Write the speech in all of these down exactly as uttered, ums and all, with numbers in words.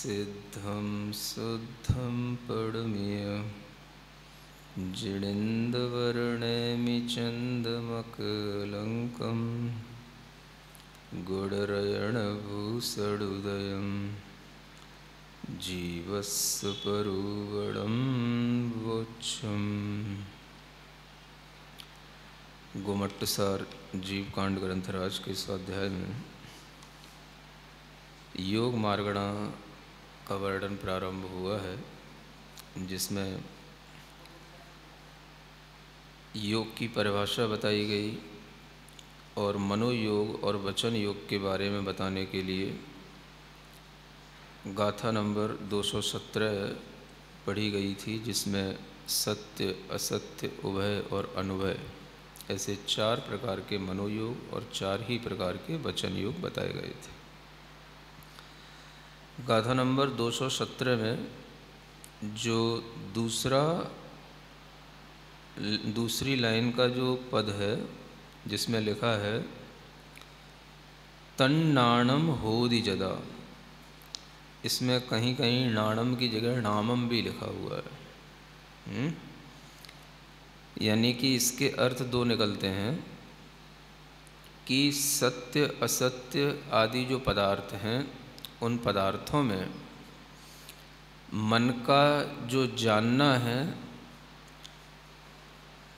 सिद्धं शुद्धं पडम्य जिडिन्दवर्णेमि चन्दमकलङ्कं गुडरयणभूषडुदयं जीवस्य परुवडं वोच्चम्। गोमट्ट सार जीवकांड ग्रंथराज के स्वाध्याय में योग मार्गणा का वर्णन प्रारंभ हुआ है, जिसमें योग की परिभाषा बताई गई और मनोयोग और वचन योग के बारे में बताने के लिए गाथा नंबर दो सौ सत्रह पढ़ी गई थी, जिसमें सत्य, असत्य, उभय और अनुभय ऐसे चार प्रकार के मनोयोग और चार ही प्रकार के वचन योग बताए गए थे। गाथा नंबर दो सौ सत्रह में जो दूसरा दूसरी लाइन का जो पद है, जिसमें लिखा है तन्नाणम होदि जदा, इसमें कहीं कहीं नाणम की जगह नामम भी लिखा हुआ है, यानी कि इसके अर्थ दो निकलते हैं कि सत्य असत्य आदि जो पदार्थ हैं उन पदार्थों में मन का जो जानना है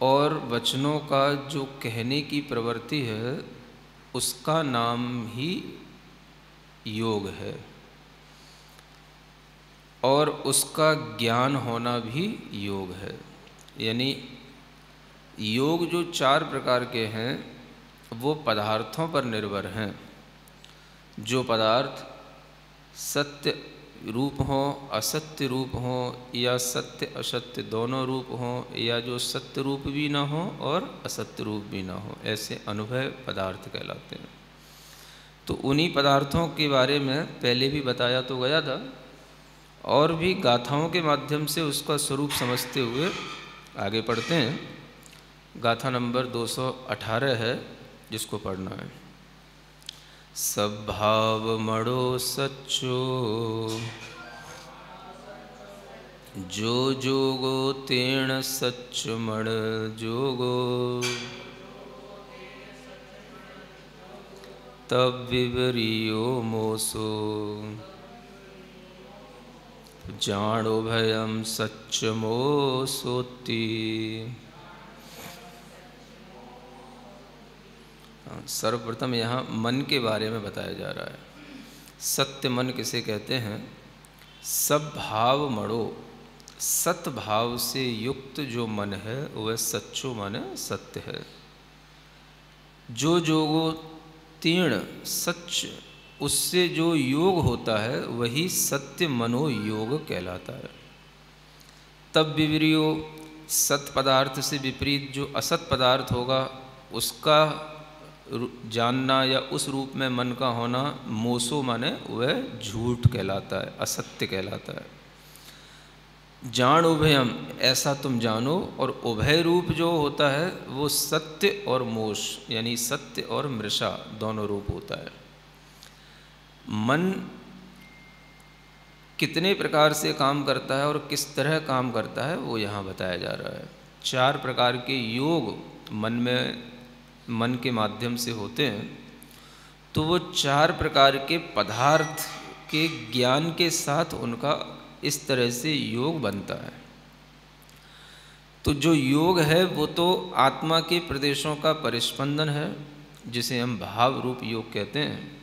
और वचनों का जो कहने की प्रवृत्ति है उसका नाम ही योग है और उसका ज्ञान होना भी योग है। यानी योग जो चार प्रकार के हैं वो पदार्थों पर निर्भर हैं। जो पदार्थ सत्य रूप हों, असत्य रूप हों, या सत्य असत्य दोनों रूप हों, या जो सत्य रूप भी ना हो और असत्य रूप भी ना हो, ऐसे अनुभव पदार्थ कहलाते हैं। तो उन्हीं पदार्थों के बारे में पहले भी बताया तो गया था और भी गाथाओं के माध्यम से उसका स्वरूप समझते हुए आगे पढ़ते हैं। गाथा नंबर दो सौ अठारह है जिसको पढ़ना है। सद्भाव मड़ो सच्चो जो जोगो तेण सच मण जोगो तब विवरियो मोसो जाणो भयम सच मोसोति। सर्वप्रथम यहाँ मन के बारे में बताया जा रहा है। सत्य मन किसे कहते हैं? सद्भाव मणो, सद्भाव से युक्त जो मन है वह सच्चो माने सत्य है। जो जोगो तीर्ण सच, उससे जो योग होता है वही सत्य मनो योग कहलाता है। तब विवरियो, सत पदार्थ से विपरीत जो असत पदार्थ होगा उसका जानना या उस रूप में मन का होना मोसो माने वह झूठ कहलाता है, असत्य कहलाता है। जान उभयम, ऐसा तुम जानो, और उभय रूप जो होता है वो सत्य और मोश यानी सत्य और मृषा दोनों रूप होता है। मन कितने प्रकार से काम करता है और किस तरह काम करता है वो यहाँ बताया जा रहा है। चार प्रकार के योग मन में मन के माध्यम से होते हैं, तो वो चार प्रकार के पदार्थ के ज्ञान के साथ उनका इस तरह से योग बनता है। तो जो योग है वो तो आत्मा के प्रदेशों का परिस्पंदन है, जिसे हम भाव रूप योग कहते हैं,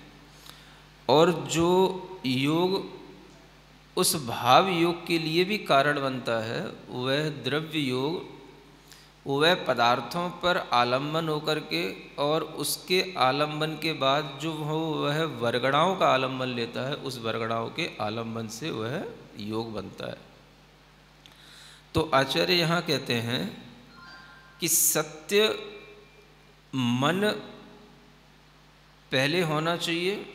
और जो योग उस भाव योग के लिए भी कारण बनता है वह द्रव्य योग, वह पदार्थों पर आलंबन होकर के और उसके आलंबन के बाद जो हो वह वर्गणाओं का आलंबन लेता है, उस वर्गणाओं के आलंबन से वह योग बनता है। तो आचार्य यहाँ कहते हैं कि सत्य मन पहले होना चाहिए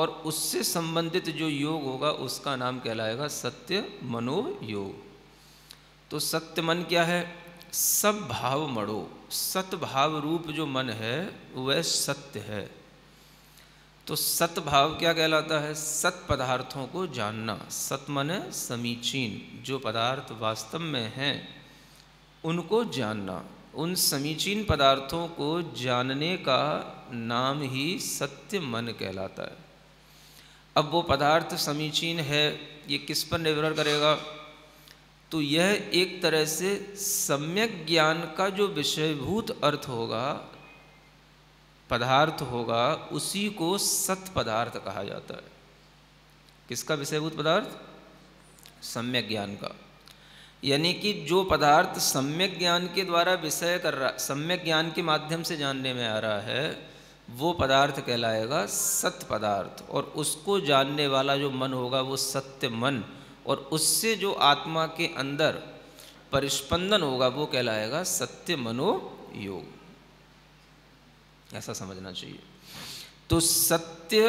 और उससे संबंधित जो योग होगा उसका नाम कहलाएगा सत्य मनोयोग। तो सत्य मन क्या है? सब भाव मणो, सत भाव रूप जो मन है वह सत्य है। तो सतभाव क्या कहलाता है? सत पदार्थों को जानना। सत माने समीचीन, जो पदार्थ वास्तव में हैं उनको जानना। उन समीचीन पदार्थों को जानने का नाम ही सत्य मन कहलाता है। अब वो पदार्थ समीचीन है ये किस पर निर्भर करेगा? तो यह एक तरह से सम्यक ज्ञान का जो विषयभूत अर्थ होगा, पदार्थ होगा, उसी को सत पदार्थ कहा जाता है। किसका विषयभूत पदार्थ? सम्यक ज्ञान का। यानी कि जो पदार्थ सम्यक ज्ञान के द्वारा विषय कर रहा, सम्यक ज्ञान के माध्यम से जानने में आ रहा है, वो पदार्थ कहलाएगा सत पदार्थ। और उसको जानने वाला जो मन होगा वो सत्य मन, और उससे जो आत्मा के अंदर परिस्पंदन होगा वो कहलाएगा सत्य मनोयोग। ऐसा समझना चाहिए। तो सत्य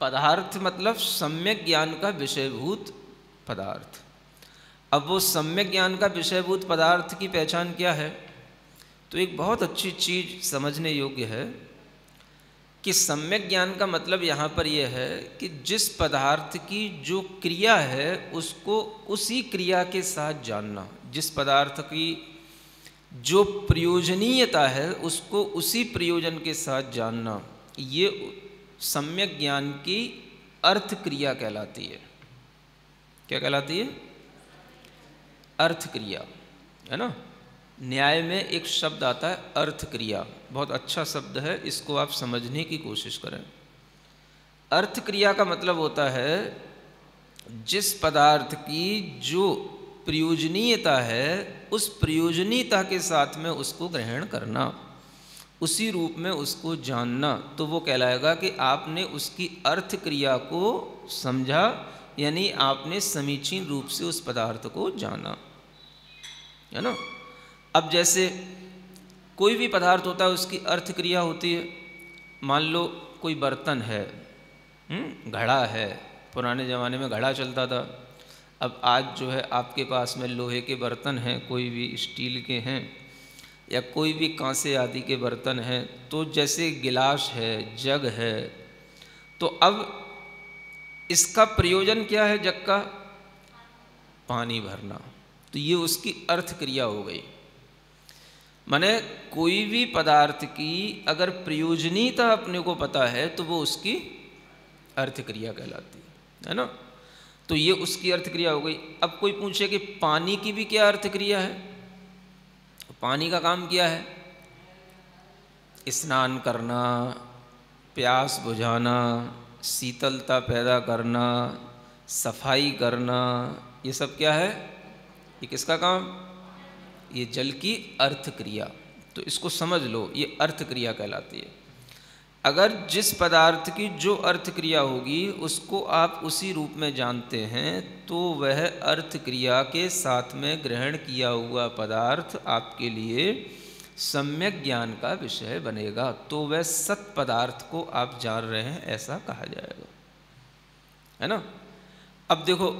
पदार्थ मतलब सम्यक ज्ञान का विषयभूत पदार्थ। अब वो सम्यक ज्ञान का विषयभूत पदार्थ की पहचान क्या है? तो एक बहुत अच्छी चीज़ समझने योग्य है कि सम्यक ज्ञान का मतलब यहाँ पर यह है कि जिस पदार्थ की जो क्रिया है उसको उसी क्रिया के साथ जानना, जिस पदार्थ की जो प्रयोजनीयता है उसको उसी प्रयोजन के साथ जानना, ये सम्यक ज्ञान की अर्थ क्रिया कहलाती है। क्या कहलाती है? अर्थ क्रिया, है ना। न्याय में एक शब्द आता है अर्थ क्रिया, बहुत अच्छा शब्द है, इसको आप समझने की कोशिश करें। अर्थ क्रिया का मतलब होता है जिस पदार्थ की जो प्रयोजनीयता है उस प्रयोजनीयता के साथ में उसको ग्रहण करना, उसी रूप में उसको जानना, तो वो कहलाएगा कि आपने उसकी अर्थ क्रिया को समझा, यानी आपने समीचीन रूप से उस पदार्थ को जाना, है ना। अब जैसे कोई भी पदार्थ होता है उसकी अर्थ क्रिया होती है। मान लो कोई बर्तन है, घड़ा है, पुराने ज़माने में घड़ा चलता था। अब आज जो है आपके पास में लोहे के बर्तन हैं, कोई भी स्टील के हैं या कोई भी कांसे आदि के बर्तन हैं। तो जैसे गिलास है, जग है, तो अब इसका प्रयोजन क्या है? जग का पानी भरना। तो ये उसकी अर्थ क्रिया हो गई। माने कोई भी पदार्थ की अगर प्रयोजनीयता अपने को पता है तो वो उसकी अर्थ क्रिया कहलाती है, है ना। तो ये उसकी अर्थ क्रिया हो गई। अब कोई पूछे कि पानी की भी क्या अर्थ क्रिया है? पानी का काम क्या है? स्नान करना, प्यास बुझाना, शीतलता पैदा करना, सफाई करना, ये सब क्या है? ये किसका काम? ये जल की अर्थ क्रिया। तो इसको समझ लो, ये अर्थ क्रिया कहलाती है। अगर जिस पदार्थ की जो अर्थ क्रिया होगी उसको आप उसी रूप में जानते हैं तो वह अर्थ क्रिया के साथ में ग्रहण किया हुआ पदार्थ आपके लिए सम्यक ज्ञान का विषय बनेगा। तो वह सत पदार्थ को आप जान रहे हैं, ऐसा कहा जाएगा, है ना। अब देखो,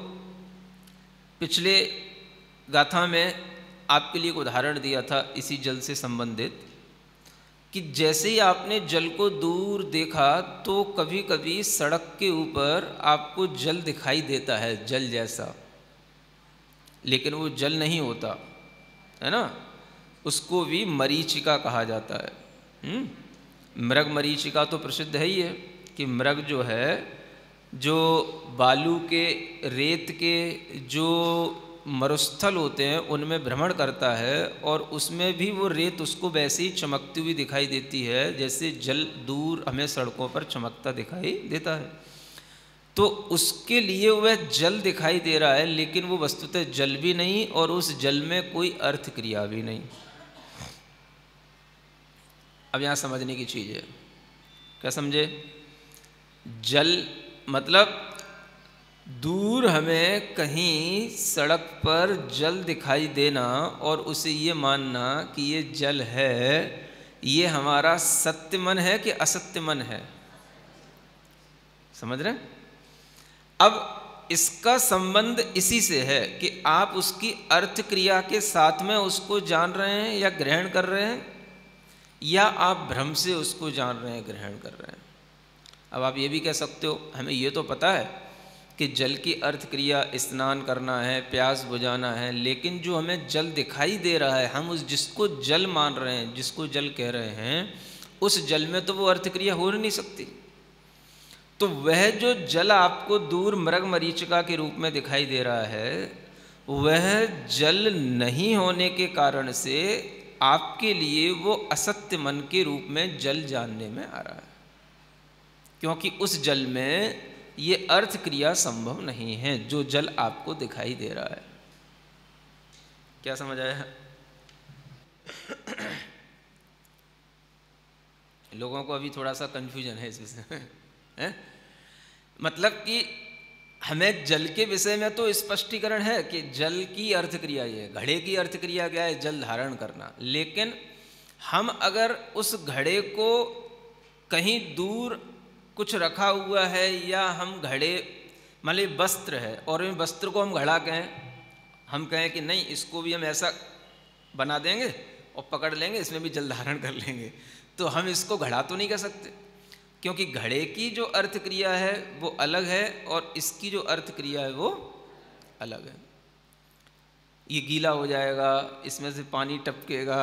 पिछले गाथा में आपके लिए एक उदाहरण दिया था इसी जल से संबंधित, कि जैसे ही आपने जल को दूर देखा तो कभी कभी सड़क के ऊपर आपको जल दिखाई देता है, जल जैसा, लेकिन वो जल नहीं होता, है ना। उसको भी मरीचिका कहा जाता है। मृग मरीचिका तो प्रसिद्ध है ही है कि मृग जो है, जो बालू के, रेत के जो मरुस्थल होते हैं उनमें भ्रमण करता है, और उसमें भी वो रेत उसको वैसे ही चमकती हुई दिखाई देती है जैसे जल दूर हमें सड़कों पर चमकता दिखाई देता है। तो उसके लिए वह जल दिखाई दे रहा है, लेकिन वो वस्तुतः जल भी नहीं और उस जल में कोई अर्थ क्रिया भी नहीं। अब यहाँ समझने की चीज़ है, क्या समझे? जल मतलब दूर हमें कहीं सड़क पर जल दिखाई देना और उसे ये मानना कि ये जल है, ये हमारा सत्य मन है कि असत्य मन है, समझ रहे हैं? अब इसका संबंध इसी से है कि आप उसकी अर्थ क्रिया के साथ में उसको जान रहे हैं या ग्रहण कर रहे हैं, या आप भ्रम से उसको जान रहे हैं, ग्रहण कर रहे हैं। अब आप ये भी कह सकते हो हमें ये तो पता है कि जल की अर्थ क्रिया स्नान करना है, प्यास बुझाना है, लेकिन जो हमें जल दिखाई दे रहा है, हम उस जिसको जल मान रहे हैं, जिसको जल कह रहे हैं, उस जल में तो वो अर्थ क्रिया हो नहीं सकती। तो वह जो जल आपको दूर मृग मरीचिका के रूप में दिखाई दे रहा है, वह जल नहीं होने के कारण से आपके लिए वो असत्य मन के रूप में जल जानने में आ रहा है, क्योंकि उस जल में ये अर्थ क्रिया संभव नहीं है जो जल आपको दिखाई दे रहा है। क्या समझ आया? लोगों को अभी थोड़ा सा कंफ्यूजन है इस विषय में, मतलब कि हमें जल के विषय में तो स्पष्टीकरण है कि जल की अर्थ क्रिया ये है, घड़े की अर्थ क्रिया क्या है, जल धारण करना। लेकिन हम अगर उस घड़े को कहीं दूर कुछ रखा हुआ है, या हम घड़े मान ली वस्त्र है और इन वस्त्र को हम घड़ा कहें, हम कहें कि नहीं इसको भी हम ऐसा बना देंगे और पकड़ लेंगे, इसमें भी जल धारण कर लेंगे, तो हम इसको घड़ा तो नहीं कह सकते, क्योंकि घड़े की जो अर्थ क्रिया है वो अलग है और इसकी जो अर्थ क्रिया है वो अलग है। ये गीला हो जाएगा, इसमें से पानी टपकेगा,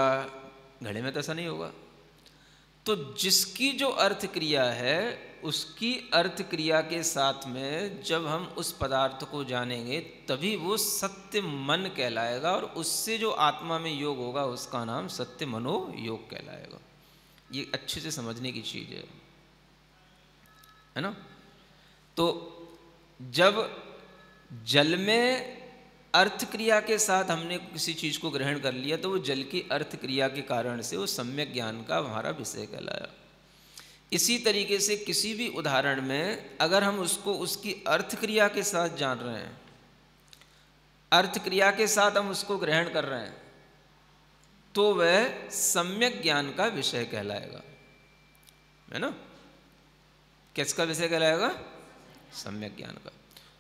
घड़े में तो ऐसा नहीं होगा। तो जिसकी जो अर्थ क्रिया है उसकी अर्थ क्रिया के साथ में जब हम उस पदार्थ को जानेंगे तभी वो सत्य मन कहलाएगा, और उससे जो आत्मा में योग होगा उसका नाम सत्य मनो योग कहलाएगा। ये अच्छे से समझने की चीज़ है, है ना। तो जब जल में अर्थ क्रिया के साथ हमने किसी चीज़ को ग्रहण कर लिया तो वो जल की अर्थ क्रिया के कारण से वो सम्यक ज्ञान का हमारा विषय कहलाया। इसी तरीके से किसी भी उदाहरण में अगर हम उसको उसकी अर्थ क्रिया के साथ जान रहे हैं, अर्थ क्रिया के साथ हम उसको ग्रहण कर रहे हैं, तो वह सम्यक ज्ञान का विषय कहलाएगा, है ना। किसका विषय कहलाएगा? सम्यक ज्ञान का।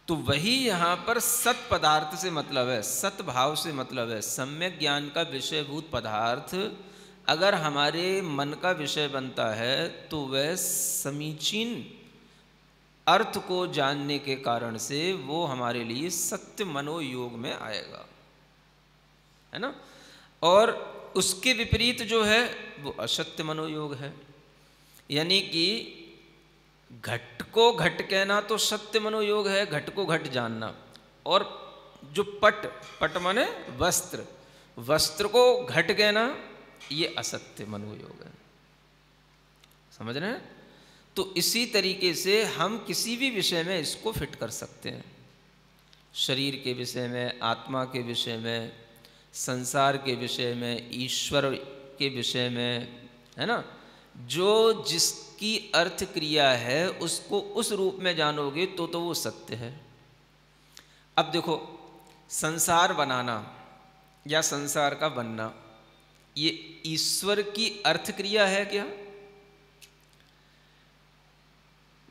तो वही यहाँ पर सत पदार्थ से मतलब है, सत भाव से मतलब है। सम्यक ज्ञान का विषयभूत पदार्थ अगर हमारे मन का विषय बनता है तो वह समीचीन अर्थ को जानने के कारण से वो हमारे लिए सत्य मनोयोग में आएगा, है ना। और उसके विपरीत जो है वो असत्य मनोयोग है, यानी कि घट को घट कहना तो सत्य मनोयोग है, घट को घट जानना। और जो पट, पट माने वस्त्र, वस्त्र को घट कहना ये असत्य मनोयोग है, समझ रहे हैं। तो इसी तरीके से हम किसी भी विषय में इसको फिट कर सकते हैं, शरीर के विषय में, आत्मा के विषय में, संसार के विषय में, ईश्वर के विषय में, है ना। जो जिस की अर्थ क्रिया है उसको उस रूप में जानोगे तो तो वो सत्य है। अब देखो, संसार बनाना या संसार का बनना, ये ईश्वर की अर्थ क्रिया है क्या?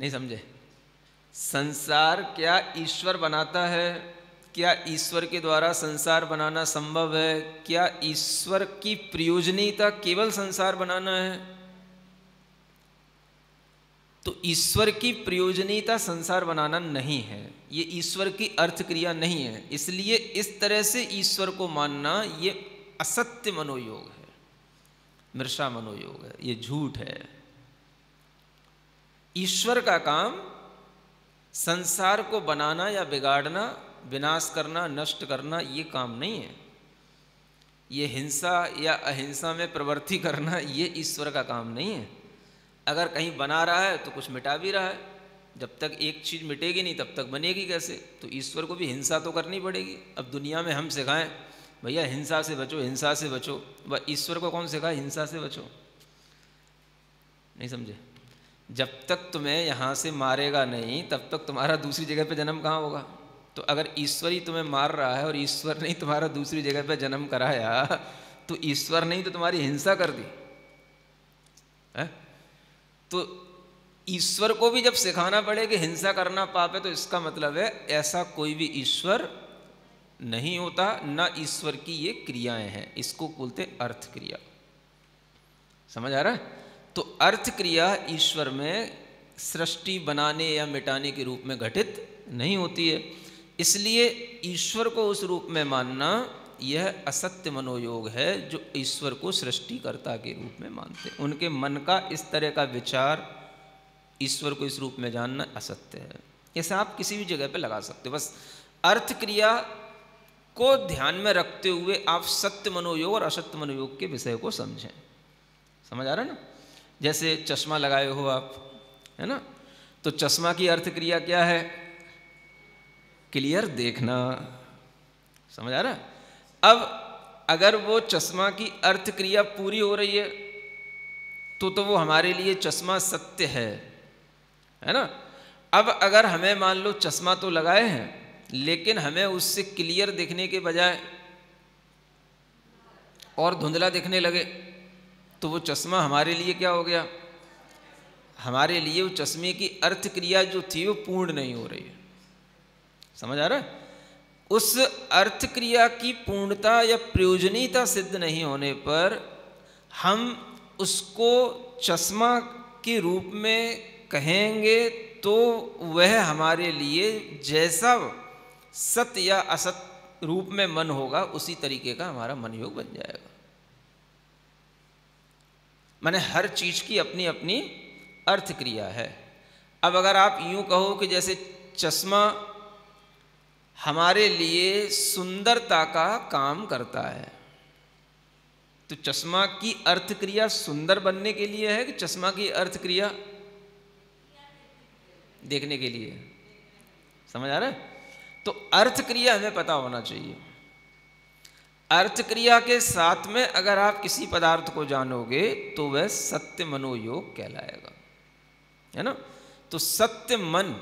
नहीं समझे। संसार क्या ईश्वर बनाता है? क्या ईश्वर के द्वारा संसार बनाना संभव है? क्या ईश्वर की प्रयोजनीयता केवल संसार बनाना है? तो ईश्वर की प्रयोजनीयता संसार बनाना नहीं है, ये ईश्वर की अर्थ क्रिया नहीं है, इसलिए इस तरह से ईश्वर को मानना ये असत्य मनोयोग है, मृषा मनोयोग है, ये झूठ है। ईश्वर का काम संसार को बनाना या बिगाड़ना, विनाश करना, नष्ट करना, ये काम नहीं है। ये हिंसा या अहिंसा में प्रवृत्ति करना ये ईश्वर का काम नहीं है। अगर कहीं बना रहा है तो कुछ मिटा भी रहा है, जब तक एक चीज़ मिटेगी नहीं तब तक बनेगी कैसे, तो ईश्वर को भी हिंसा तो करनी पड़ेगी। अब दुनिया में हम सिखाएं भैया हिंसा से बचो, हिंसा से बचो, वह ईश्वर को कौन सिखाए हिंसा से बचो? नहीं समझे। जब तक तुम्हें यहाँ से मारेगा नहीं तब तक तुम्हारा दूसरी जगह पे जन्म कहाँ होगा। तो अगर ईश्वर ही तुम्हें मार रहा है और ईश्वर ने तुम्हारा दूसरी जगह पे जन्म कराया, तो ईश्वर ने ही तो तुम्हारी हिंसा कर दी है। तो ईश्वर को भी जब सिखाना पड़े कि हिंसा करना पाप है, तो इसका मतलब है ऐसा कोई भी ईश्वर नहीं होता, ना ईश्वर की ये क्रियाएं हैं, इसको बोलते अर्थ क्रिया। समझ आ रहा है? तो अर्थ क्रिया ईश्वर में सृष्टि बनाने या मिटाने के रूप में घटित नहीं होती है। इसलिए ईश्वर को उस रूप में मानना यह असत्य मनोयोग है जो ईश्वर को सृष्टिकर्ता के रूप में मानते हैं। उनके मन का इस तरह का विचार, ईश्वर को इस रूप में जानना असत्य है। ऐसा आप किसी भी जगह पे लगा सकते हो। बस अर्थ क्रिया को ध्यान में रखते हुए आप सत्य मनोयोग और असत्य मनोयोग के विषय को समझें। समझ आ रहा है ना? जैसे चश्मा लगाए हो आप, है ना, तो चश्मा की अर्थ क्रिया क्या है? क्लियर देखना। समझ आ रहा? अब अगर वो चश्मा की अर्थ क्रिया पूरी हो रही है तो तो वो हमारे लिए चश्मा सत्य है, है ना। अब अगर हमें मान लो चश्मा तो लगाए हैं लेकिन हमें उससे क्लियर देखने के बजाय और धुंधला देखने लगे तो वो चश्मा हमारे लिए क्या हो गया? हमारे लिए वो चश्मे की अर्थ क्रिया जो थी वो पूर्ण नहीं हो रही है। समझ आ रहा है? उस अर्थ क्रिया की पूर्णता या प्रयोजनीयता सिद्ध नहीं होने पर हम उसको चश्मा के रूप में कहेंगे तो वह हमारे लिए जैसा सत्य या असत रूप में मन होगा उसी तरीके का हमारा मन योग बन जाएगा। माने हर चीज की अपनी अपनी अर्थ क्रिया है। अब अगर आप यूं कहो कि जैसे चश्मा हमारे लिए सुंदरता का काम करता है, तो चश्मा की अर्थ क्रिया सुंदर बनने के लिए है कि चश्मा की अर्थ क्रिया देखने के लिए? समझ आ रहा है? तो अर्थ क्रिया हमें पता होना चाहिए। अर्थ क्रिया के साथ में अगर आप किसी पदार्थ को जानोगे तो वह सत्य मनोयोग कहलाएगा, है ना। तो सत्य मन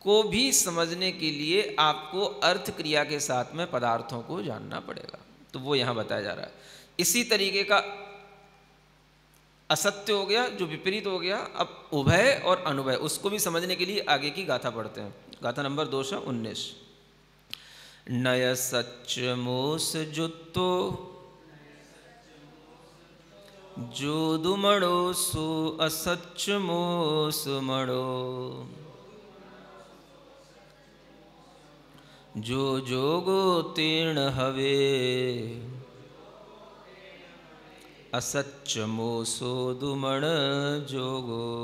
को भी समझने के लिए आपको अर्थ क्रिया के साथ में पदार्थों को जानना पड़ेगा, तो वो यहाँ बताया जा रहा है। इसी तरीके का असत्य हो गया जो विपरीत हो गया। अब उभय और अनुभय, उसको भी समझने के लिए आगे की गाथा पढ़ते हैं। गाथा नंबर दो सौ उन्नीस। नय सच मोस जुत्तो जोदु मणो सो असच मोस मणो जो जोगो तीर्ण हवे असच मोसो दुमण जोगो।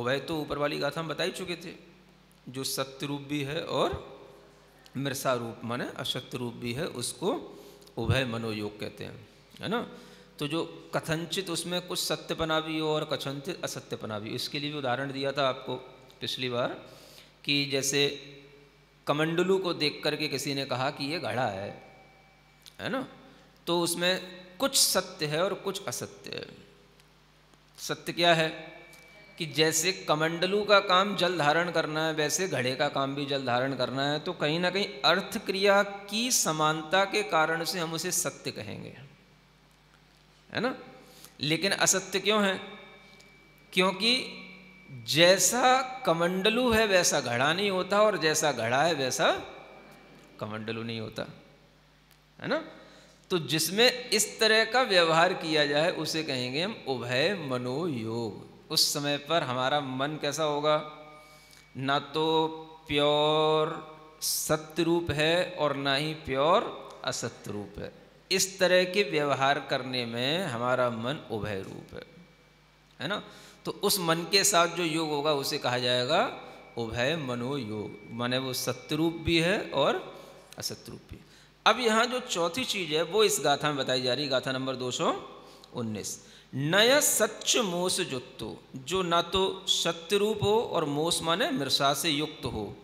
उभय तो ऊपर वाली गाथा हम बता ही चुके थे, जो सत्य रूप भी है और मृषा रूप माने असत्य रूप भी है, उसको उभय मनोयोग कहते हैं, है ना। तो जो कथनचित उसमें कुछ सत्यपना भी हो और कथनचित असत्यपना भी, इसके लिए भी उदाहरण दिया था आपको पिछली बार कि जैसे कमंडलू को देख करके किसी ने कहा कि ये घड़ा है, है ना, तो उसमें कुछ सत्य है और कुछ असत्य है। सत्य क्या है कि जैसे कमंडलू का काम जल धारण करना है वैसे घड़े का काम भी जल धारण करना है, तो कहीं ना कहीं अर्थ क्रिया की समानता के कारण से हम उसे सत्य कहेंगे, है ना। लेकिन असत्य क्यों है? क्योंकि जैसा कमंडलू है वैसा घड़ा नहीं होता और जैसा घड़ा है वैसा कमंडलू नहीं होता, है ना। तो जिसमें इस तरह का व्यवहार किया जाए उसे कहेंगे हम उभय मनोयोग। उस समय पर हमारा मन कैसा होगा? ना तो प्योर सत्य रूप है और ना ही प्योर असत्य रूप है। इस तरह के व्यवहार करने में हमारा मन उभय रूप है, है ना। तो उस मन के साथ जो योग होगा उसे कहा जाएगा उभय मनोयोग, माने वो सत्य रूप भी है और असत्य रूप भी। अब यहाँ जो चौथी चीज है वो इस गाथा में बताई जा रही है, गाथा नंबर दो सौ उन्नीस। नया सच मोस जुत्तो, जो ना तो सत्य रूप हो और मोस माने मृषा से युक्त हो,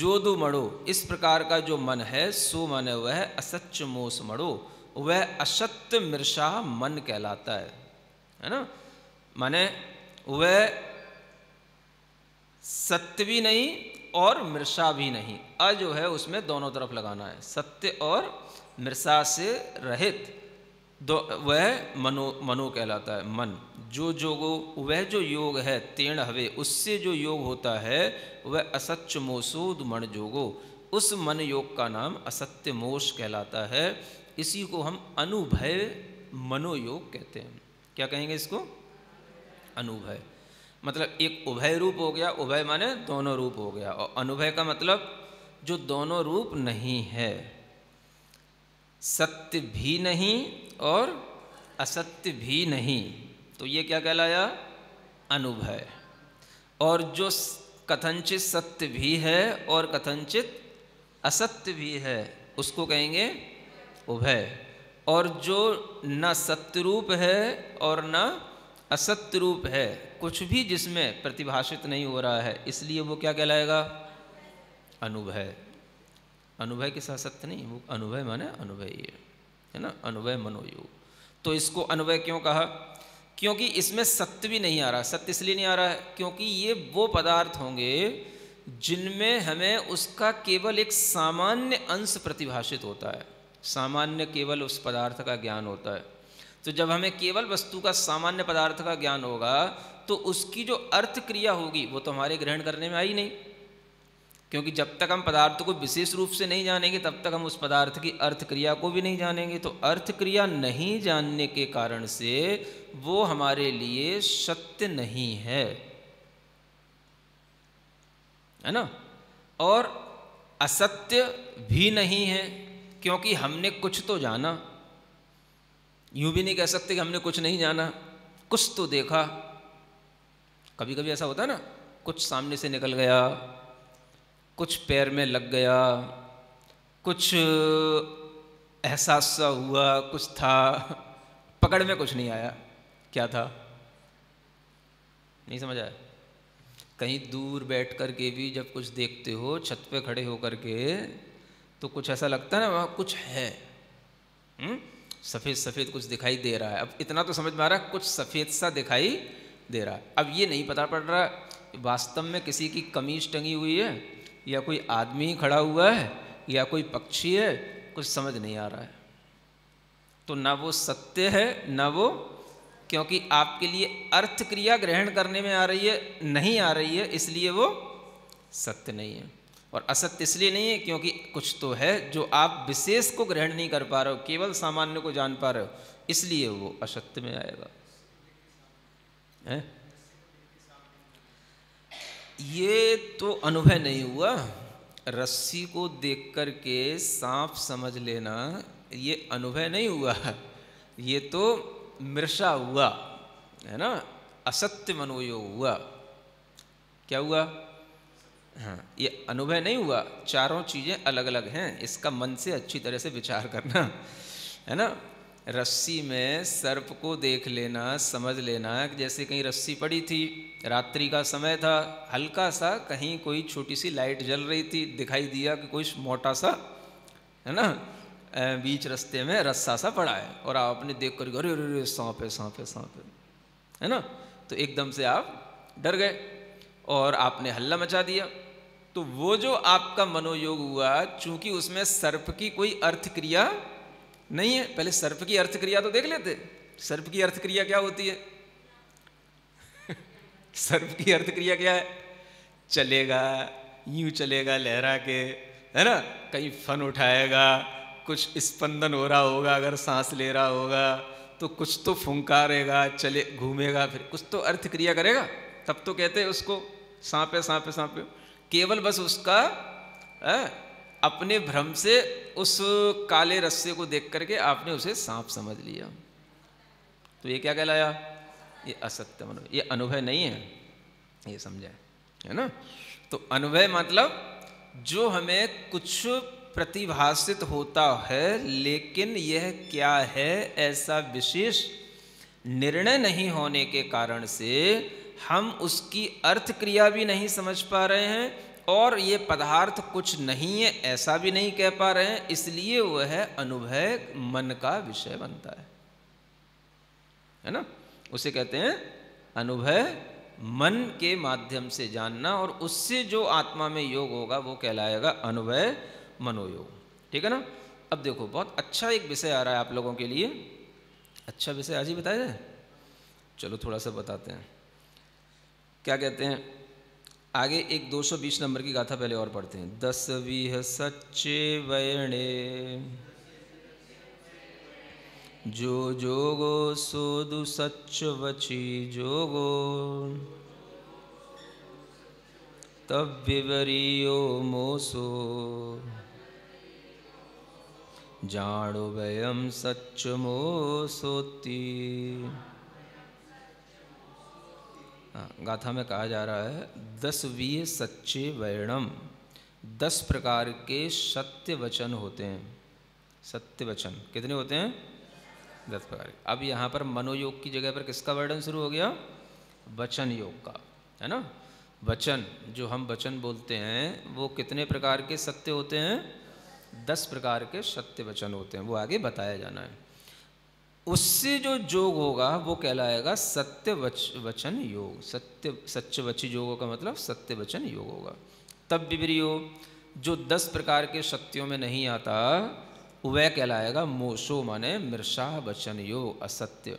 जोदु मणो इस प्रकार का जो मन है, सो माने वह असत्य मोस मणो वह असत्य मृषा मन कहलाता है, है ना। माने वह सत्य भी नहीं और मृषा भी नहीं। अ जो है उसमें दोनों तरफ लगाना है, सत्य और मृषा से रहित दो वह मनो मनो कहलाता है मन। जो जोगो वह जो योग है, तेण हवे उससे जो योग होता है वह असत्य मोसोद मण जोगो, उस मन योग का नाम असत्य मोश कहलाता है। इसी को हम अनुभय मनोयोग कहते हैं। क्या कहेंगे इसको? अनुभय। मतलब एक उभय रूप हो गया, उभय माने दोनों रूप हो गया, और अनुभय का मतलब जो दोनों रूप नहीं है, सत्य भी नहीं और असत्य भी नहीं, तो ये क्या कहलाया? अनुभय। और जो कथनचित सत्य भी है और कथनचित असत्य भी है उसको कहेंगे उभय। और जो न सत्य रूप है और न असत्य रूप है, कुछ भी जिसमें प्रतिभाषित नहीं हो रहा है, इसलिए वो क्या कहलाएगा? अनुभय। अनुभय के साथ सत्य नहीं, वो अनुभय माने अनुभय है, है ना, अनुभय मनोयोग। तो इसको अनुभय क्यों कहा? क्योंकि इसमें सत्य भी नहीं आ रहा। सत्य इसलिए नहीं आ रहा है क्योंकि ये वो पदार्थ होंगे जिनमें हमें उसका केवल एक सामान्य अंश प्रतिभाषित होता है, सामान्य केवल उस पदार्थ का ज्ञान होता है। तो जब हमें केवल वस्तु का सामान्य पदार्थ का ज्ञान होगा तो उसकी जो अर्थ क्रिया होगी वो तो हमारे ग्रहण करने में आई नहीं, क्योंकि जब तक हम पदार्थ को विशेष रूप से नहीं जानेंगे तब तक हम उस पदार्थ की अर्थ क्रिया को भी नहीं जानेंगे। तो अर्थ क्रिया नहीं जानने के कारण से वो हमारे लिए सत्य नहीं है, है ना, और असत्य भी नहीं है क्योंकि हमने कुछ तो जाना। यूं भी नहीं कह सकते कि हमने कुछ नहीं जाना, कुछ तो देखा। कभी कभी ऐसा होता है ना, कुछ सामने से निकल गया, कुछ पैर में लग गया, कुछ एहसास सा हुआ, कुछ था, पकड़ में कुछ नहीं आया। क्या था? नहीं समझ आया। कहीं दूर बैठ कर के भी जब कुछ देखते हो, छत पे खड़े होकर के, तो कुछ ऐसा लगता है ना वहाँ कुछ है, हुँ? सफ़ेद सफ़ेद कुछ दिखाई दे रहा है। अब इतना तो समझ में आ रहा है कुछ सफ़ेद सा दिखाई दे रहा है। अब ये नहीं पता पड़ रहा वास्तव में किसी की कमीज टंगी हुई है या कोई आदमी खड़ा हुआ है या कोई पक्षी है, कुछ समझ नहीं आ रहा है। तो ना वो सत्य है ना वो, क्योंकि आपके लिए अर्थ क्रिया ग्रहण करने में आ रही है नहीं आ रही है, इसलिए वो सत्य नहीं है। और असत्य इसलिए नहीं है क्योंकि कुछ तो है जो आप विशेष को ग्रहण नहीं कर पा रहे हो, केवल सामान्य को जान पा रहे हो, इसलिए वो असत्य में आएगा। है ये तो अनुभव नहीं हुआ। रस्सी को देख कर के सांप समझ लेना ये अनुभव नहीं हुआ, ये तो मृषा हुआ, है ना, असत्य मनोयोग हुआ। क्या हुआ? हाँ, ये अनुभव नहीं हुआ। चारों चीज़ें अलग अलग हैं, इसका मन से अच्छी तरह से विचार करना, है ना। रस्सी में सर्प को देख लेना, समझ लेना जैसे कहीं रस्सी पड़ी थी, रात्रि का समय था, हल्का सा कहीं कोई छोटी सी लाइट जल रही थी, दिखाई दिया कि कोई मोटा सा, है ना, बीच रास्ते में रस्सा सा पड़ा है, और आप अपने देख कर अरे अरे सांप है सांप है सांप है, है ना, तो एकदम से आप डर गए और आपने हल्ला मचा दिया। तो वो जो आपका मनोयोग हुआ, चूंकि उसमें सर्प की कोई अर्थ क्रिया नहीं है। पहले सर्प की अर्थ क्रिया तो देख लेते, सर्प की अर्थ क्रिया क्या होती है। सर्प की अर्थ क्रिया क्या है? चलेगा, यूं चलेगा लहरा के, है ना, कहीं फन उठाएगा, कुछ स्पंदन हो रहा होगा, अगर सांस ले रहा होगा तो कुछ तो फुंकारेगा, चले घूमेगा, फिर कुछ तो अर्थ क्रिया करेगा, तब तो कहते हैं उसको सांप है सांप है सांप है। केवल बस उसका आ, अपने भ्रम से उस काले रस्से को देख करके आपने उसे सांप समझ लिया, तो ये क्या कहलाया? ये असत्य मनोभय। ये अनुभव नहीं है, ये समझाए, है ना। तो अनुभव मतलब जो हमें कुछ प्रतिभाषित होता है लेकिन यह क्या है ऐसा विशेष निर्णय नहीं होने के कारण से हम उसकी अर्थ क्रिया भी नहीं समझ पा रहे हैं और ये पदार्थ कुछ नहीं है ऐसा भी नहीं कह पा रहे हैं, इसलिए वह है अनुभव मन का विषय बनता है, है ना। उसे कहते हैं अनुभव मन के माध्यम से जानना, और उससे जो आत्मा में योग होगा वो कहलाएगा अनुभव मनोयोग। ठीक है ना। अब देखो, बहुत अच्छा एक विषय आ रहा है आप लोगों के लिए। अच्छा विषय आज ही बताया जाए, चलो थोड़ा सा बताते हैं। क्या कहते हैं आगे? एक दो सौ बीस नंबर की गाथा पहले और पढ़ते हैं। दस विह सच्चे वयणे जो जोगो सोदु सच्च वची जोगो तब विवरियो मोसो जाणो वयम सच्च मोसोती। गाथा में कहा जा रहा है दसवीय सच्चे वैणम, दस प्रकार के सत्य वचन होते हैं। सत्य वचन कितने होते हैं? दस प्रकार। अब यहाँ पर मनोयोग की जगह पर किसका वर्णन शुरू हो गया? वचन योग का, है ना। वचन, जो हम वचन बोलते हैं वो कितने प्रकार के सत्य होते हैं? दस प्रकार के सत्य वचन होते हैं, वो आगे बताया जाना है। उससे जो योग होगा वो कहलाएगा सत्य वच, वचन योग। सत्य सच्चे वची योगों का मतलब सत्य वचन योग होगा। तब विवरियो, जो दस प्रकार के सत्यों में नहीं आता वह कहलाएगा मोसो, माने मिर्षा वचन योग असत्य।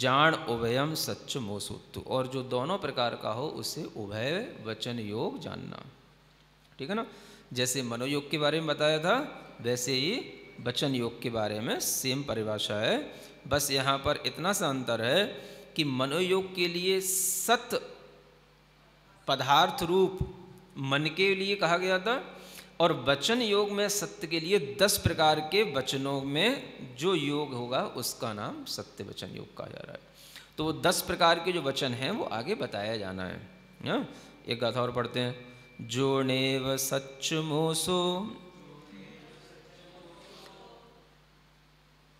जान उभयम सच मोसोत्तु, और जो दोनों प्रकार का हो उसे उभय वचन योग जानना। ठीक है ना, जैसे मनोयोग के बारे में बताया था वैसे ही वचन योग के बारे में सेम परिभाषा है। बस यहाँ पर इतना सा अंतर है कि मनोयोग के लिए सत पदार्थ रूप मन के लिए कहा गया था, और वचन योग में सत्य के लिए दस प्रकार के वचनों में जो योग होगा उसका नाम सत्य वचन योग कहा जा रहा है। तो वो दस प्रकार के जो वचन हैं वो आगे बताया जाना है ना? एक गाथा और पढ़ते हैं। जोनेव सच मोसो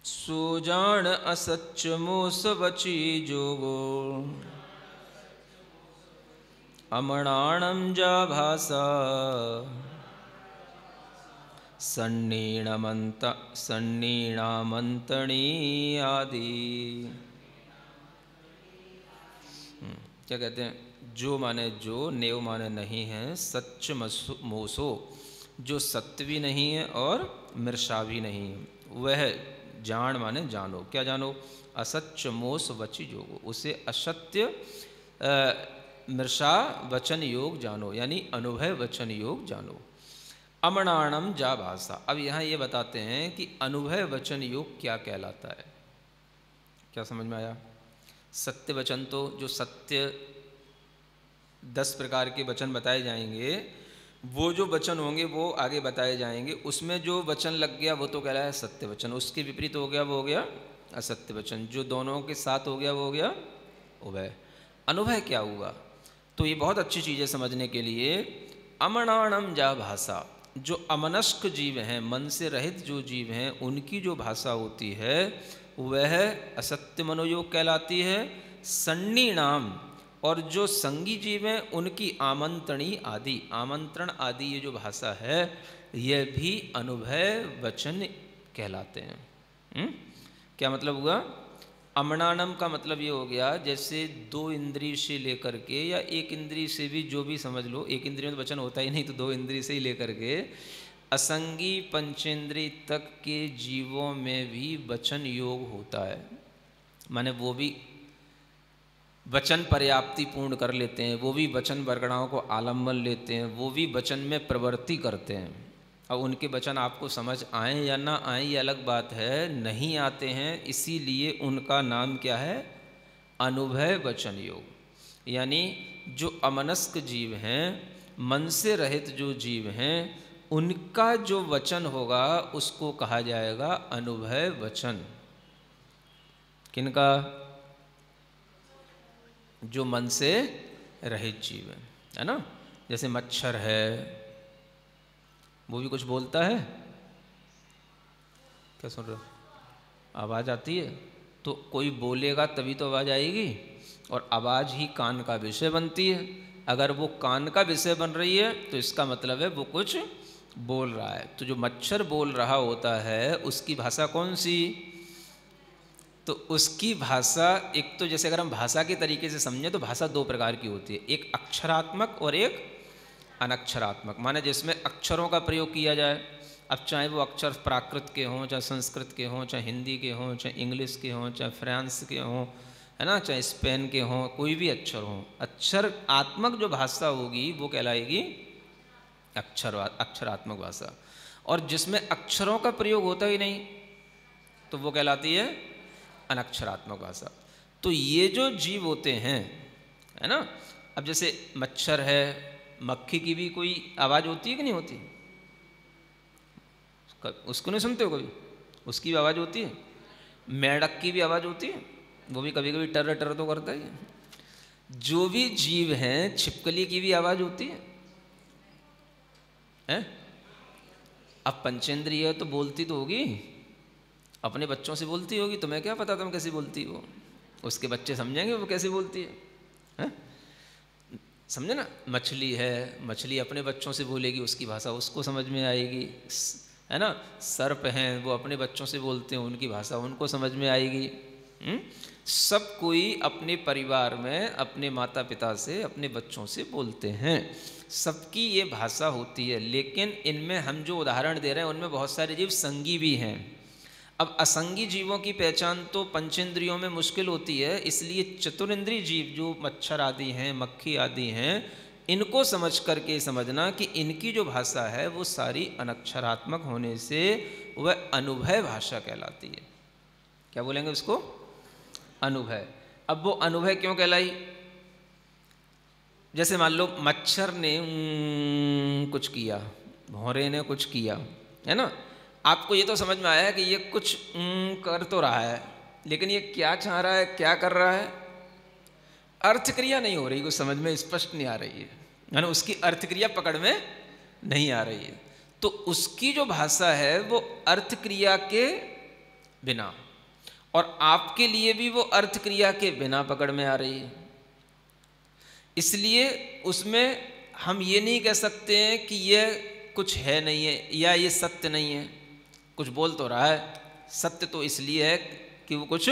सोजान असच मोस वची जोगो अमणाणम जा भाषा सन्नीणमंत सन्नीणामंतणी आदि। क्या कहते हैं? जो माने जो, नेव माने नहीं है, सच मोसो जो सत्य भी नहीं है और मिर्षा भी नहीं है, वह जान माने जानो। क्या जानो? असच मोस वची योगो, उसे असत्य आ, मिर्षा वचन योग जानो, यानी अनुभव वचन योग जानो। अमणाणम जा भाषा, अब यहाँ ये बताते हैं कि अनुभव वचन योग क्या कहलाता है। क्या समझ में आया? सत्य वचन तो जो सत्य दस प्रकार के वचन बताए जाएंगे, वो जो वचन होंगे वो आगे बताए जाएंगे, उसमें जो वचन लग गया वो तो कहलाया सत्य वचन, उसके विपरीत हो गया वो हो गया असत्य वचन, जो दोनों के साथ हो गया वो हो गया उभय। अनुभय क्या हुआ? तो ये बहुत अच्छी चीज़ है समझने के लिए। अमनाणम जा भाषा, जो अमनस्क जीव हैं, मन से रहित जो जीव हैं, उनकी जो भाषा होती है वह असत्य मनोयोग कहलाती है। सन्नी नाम, और जो संगी जीव हैं उनकी आमंत्रणी आदि, आमंत्रण आदि, ये जो भाषा है यह भी अनुभव वचन कहलाते हैं। हुँ? क्या मतलब हुआ? अमनानम का मतलब ये हो गया जैसे दो इंद्री से लेकर के या एक इंद्री से भी, जो भी समझ लो, एक इंद्री में तो वचन होता ही नहीं, तो दो इंद्री से ही लेकर के असंगी पंचेंद्री तक के जीवों में भी वचन योग होता है, माने वो भी वचन पर्याप्ति पूर्ण कर लेते हैं, वो भी वचन वर्गणाओं को आलम्बन लेते हैं, वो भी वचन में प्रवृत्ति करते हैं। अब उनके वचन आपको समझ आए या ना आए ये अलग बात है, नहीं आते हैं, इसीलिए उनका नाम क्या है? अनुभव वचन योग। यानी जो अमनस्क जीव हैं, मन से रहित जो जीव हैं, उनका जो वचन होगा उसको कहा जाएगा अनुभव वचन। किनका? जो मन से रहित जीव है, है ना। जैसे मच्छर है, वो भी कुछ बोलता है। क्या सुन रहे हो? आवाज़ आती है, तो कोई बोलेगा तभी तो आवाज़ आएगी, और आवाज़ ही कान का विषय बनती है। अगर वो कान का विषय बन रही है तो इसका मतलब है वो कुछ बोल रहा है। तो जो मच्छर बोल रहा होता है उसकी भाषा कौन सी? तो उसकी भाषा, एक तो जैसे अगर हम भाषा के तरीके से समझें तो भाषा दो प्रकार की होती है, एक अक्षरात्मक और एक अनक्षरात्मक, माने जिसमें अक्षरों का प्रयोग किया जाए। अब चाहे वो अक्षर प्राकृत के हों, चाहे संस्कृत के हों, चाहे हिंदी के हों, चाहे इंग्लिश के हों, चाहे फ्रांस के हों, है ना, चाहे स्पेन के हों, कोई भी अक्षर हों। अक्षरात्मक जो भाषा होगी वो कहलाएगी अक्षर अक्षरात्मक भाषा, और जिसमें अक्षरों का प्रयोग होता ही नहीं, तो वो कहलाती है अनक्षरात्मक भाषा। तो ये जो जीव होते हैं, है ना, अब जैसे मच्छर है, मक्खी की भी कोई आवाज़ होती है कि नहीं होती? उसको नहीं सुनते हो कभी? उसकी भी आवाज़ होती है। मेढक की भी आवाज़ होती है, वो भी कभी कभी टर टर तो करता ही है। जो भी जीव हैं, छिपकली की भी आवाज़ होती है, हैं? अब पंचेंद्रिय है तो बोलती तो होगी, अपने बच्चों से बोलती होगी। तुम्हें क्या पता तुम कैसी बोलती हो, उसके बच्चे समझेंगे वो कैसी बोलती है, हैं? समझे ना। मछली है, मछली अपने बच्चों से बोलेगी, उसकी भाषा उसको समझ में आएगी, है ना। सर्प हैं, वो अपने बच्चों से बोलते हैं, उनकी भाषा उनको समझ में आएगी। हुँ? सब कोई अपने परिवार में अपने माता पिता से, अपने बच्चों से बोलते हैं, सबकी ये भाषा होती है। लेकिन इनमें हम जो उदाहरण दे रहे हैं उनमें बहुत सारे जीव संगी भी हैं। अब असंगी जीवों की पहचान तो पंचेंद्रियों में मुश्किल होती है, इसलिए चतुरेंद्रीय जीव जो मच्छर आदि हैं, मक्खी आदि हैं, इनको समझ करके समझना कि इनकी जो भाषा है वो सारी अनक्षरात्मक होने से वह अनुभव भाषा कहलाती है। क्या बोलेंगे उसको? अनुभव। अब वो अनुभव क्यों कहलाई? जैसे मान लो मच्छर ने कुछ किया, भौरे ने कुछ किया, है ना। आपको ये तो समझ में आया है कि ये कुछ कर तो रहा है, लेकिन ये क्या चाह रहा है, क्या कर रहा है, अर्थक्रिया नहीं हो रही, कुछ समझ में स्पष्ट नहीं आ रही है, है ना। उसकी अर्थक्रिया पकड़ में नहीं आ रही है, तो उसकी जो भाषा है वो अर्थक्रिया के बिना, और आपके लिए भी वो अर्थक्रिया के बिना पकड़ में आ रही है। इसलिए उसमें हम ये नहीं कह सकते हैं कि ये कुछ है नहीं है, या ये सत्य नहीं है। कुछ बोल तो रहा है, सत्य तो इसलिए है कि वो कुछ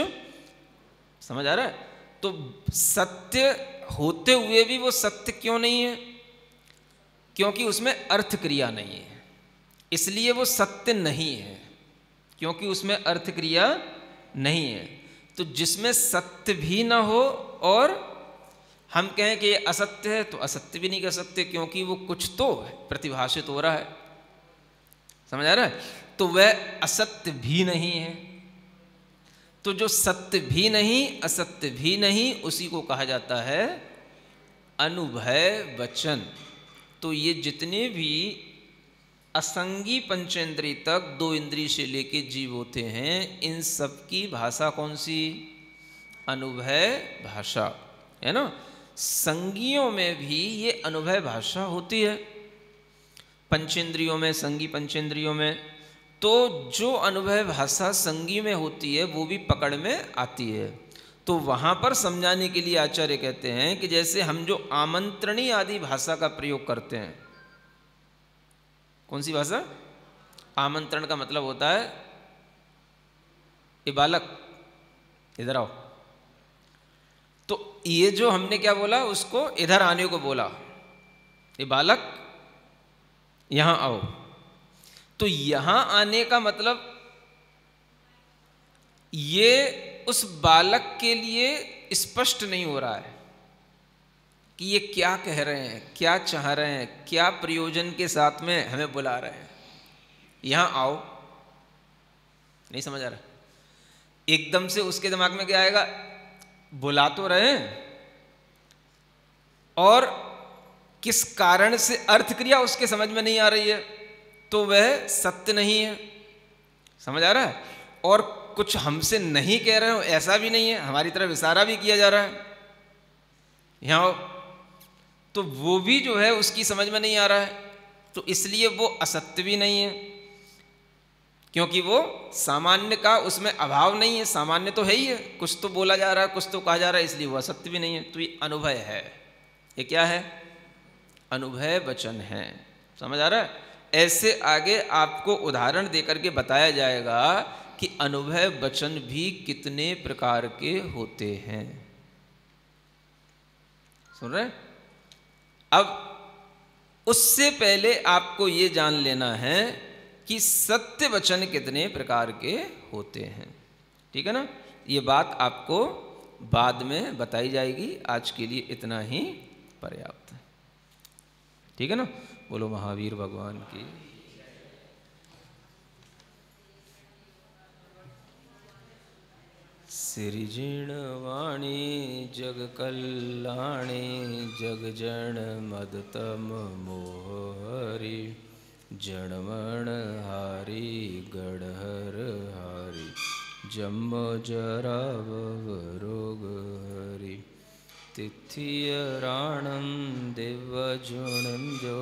समझ आ रहा है। तो सत्य होते हुए भी वो सत्य क्यों नहीं है? क्योंकि उसमें अर्थक्रिया नहीं है, इसलिए वो सत्य नहीं है, क्योंकि उसमें अर्थक्रिया नहीं है। तो जिसमें सत्य भी ना हो और हम कहें कि ये असत्य है, तो असत्य भी नहीं कह सकते, क्योंकि वो कुछ तो प्रतिभाषित हो रहा है, समझ आ रहा है। तो वह असत्य भी नहीं है। तो जो सत्य भी नहीं, असत्य भी नहीं, उसी को कहा जाता है अनुभव वचन। तो ये जितने भी असंगी पंचेंद्रिय तक दो इंद्रिय से लेके जीव होते हैं, इन सब की भाषा कौन सी? अनुभव भाषा, है ना। संगियों में भी ये अनुभव भाषा होती है, पंचेंद्रियों में, संगी पंचेंद्रियों में। तो जो अनुभव भाषा संगी में होती है वो भी पकड़ में आती है। तो वहाँ पर समझाने के लिए आचार्य कहते हैं कि जैसे हम जो आमंत्रणी आदि भाषा का प्रयोग करते हैं, कौन सी भाषा? आमंत्रण का मतलब होता है, ए बालक इधर आओ। तो ये जो हमने क्या बोला, उसको इधर आने को बोला, ए बालक यहाँ आओ। तो यहाँ आने का मतलब ये उस बालक के लिए स्पष्ट नहीं हो रहा है कि ये क्या कह रहे हैं, क्या चाह रहे हैं, क्या प्रयोजन के साथ में हमें बुला रहे हैं, यहाँ आओ। नहीं समझ आ रहा। एकदम से उसके दिमाग में क्या आएगा? बुला तो रहे हैं, और किस कारण से, अर्थक्रिया उसके समझ में नहीं आ रही है, तो वह सत्य नहीं है, समझ आ रहा है। और कुछ हमसे नहीं कह रहे हो ऐसा भी नहीं है, हमारी तरफ इशारा भी किया जा रहा है, यहाँ आओ, तो वो भी जो है उसकी समझ में नहीं आ रहा है। तो इसलिए वो असत्य भी नहीं है, क्योंकि वो सामान्य का उसमें अभाव नहीं है, सामान्य तो है ही है, कुछ तो बोला जा रहा है, कुछ तो कहा जा रहा है, इसलिए वो असत्य भी नहीं है। तो ये अनुभव है। ये क्या है? अनुभव वचन है, समझ आ रहा है। ऐसे आगे आपको उदाहरण देकर के बताया जाएगा कि अनुभव वचन भी कितने प्रकार के होते हैं, सुन रहे हैं? अब उससे पहले आपको ये जान लेना है कि सत्य वचन कितने प्रकार के होते हैं, ठीक है ना। ये बात आपको बाद में बताई जाएगी, आज के लिए इतना ही पर्याप्त है, ठीक है ना। बोलो महावीर भगवान की। सिरजिण वाणी जग कल्याणी जग जन मदतम मोहरी जनमण हारी गढ़हर हारी जम्म जरावव रोग हरी तिथिय राणम दिवजुणम जो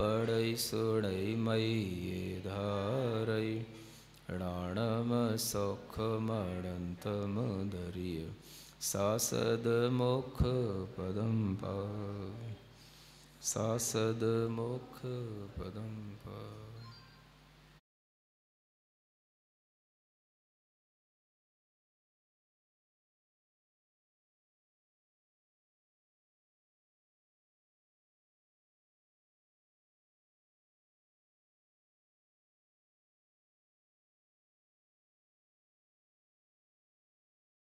पड़ई सोड़ई मई धारई राणम सौख मणंतम धरिय सासद मोख पदम पावे सासद मोख पदम पावे।